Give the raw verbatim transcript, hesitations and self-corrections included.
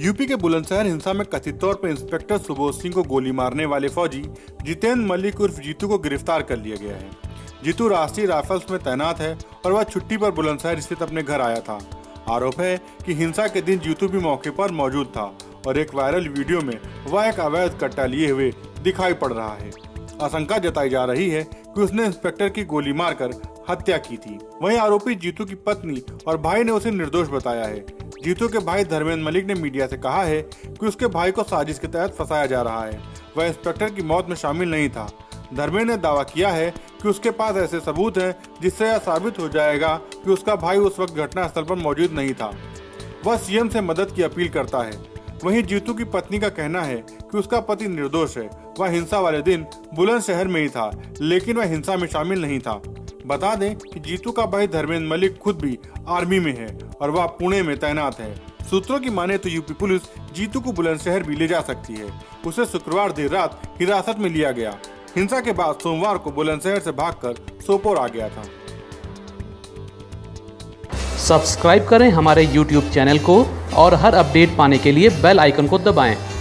UP के बुलंदशहर हिंसा में कथित तौर पर इंस्पेक्टर सुबोध सिंह को गोली मारने वाले फौजी जितेंद्र मलिक उर्फ जीतू को गिरफ्तार कर लिया गया है। जीतू राष्ट्रीय रैफल्स में तैनात है और वह छुट्टी पर बुलंदशहर स्थित अपने घर आया था। आरोप है कि हिंसा के दिन जीतू भी मौके पर मौजूद था और एक वायरल वीडियो में वह एक अवैध कट्टा लिए हुए दिखाई पड़ रहा है। आशंका जताई जा रही है कि उसने इंस्पेक्टर की गोली मारकर हत्या की थी। वहीं आरोपी जीतू की पत्नी और भाई ने उसे निर्दोष बताया है। जीतू के भाई धर्मेंद्र मलिक ने मीडिया से कहा है कि उसके भाई को साजिश के तहत फंसाया जा रहा है, वह इंस्पेक्टर की मौत में शामिल नहीं था। धर्मेंद्र ने दावा किया है कि उसके पास ऐसे सबूत हैं जिससे यह साबित हो जाएगा कि उसका भाई उस वक्त घटनास्थल पर मौजूद नहीं था। वह सीएम से मदद की अपील करता है। वहीं जीतू की पत्नी का कहना है कि उसका पति निर्दोष है, वह हिंसा वाले दिन बुलंदशहर में ही था, लेकिन वह हिंसा में शामिल नहीं था। बता दें कि जीतू का भाई धर्मेंद्र मलिक खुद भी आर्मी में है और वह पुणे में तैनात है। सूत्रों की माने तो यूपी पुलिस जीतू को बुलंदशहर भी ले जा सकती है। उसे शुक्रवार देर रात हिरासत में लिया गया। हिंसा के बाद सोमवार को बुलंदशहर से भागकर सोपोर आ गया था। सब्सक्राइब करें हमारे यूट्यूब चैनल को और हर अपडेट पाने के लिए बेल आइकन को दबाएं।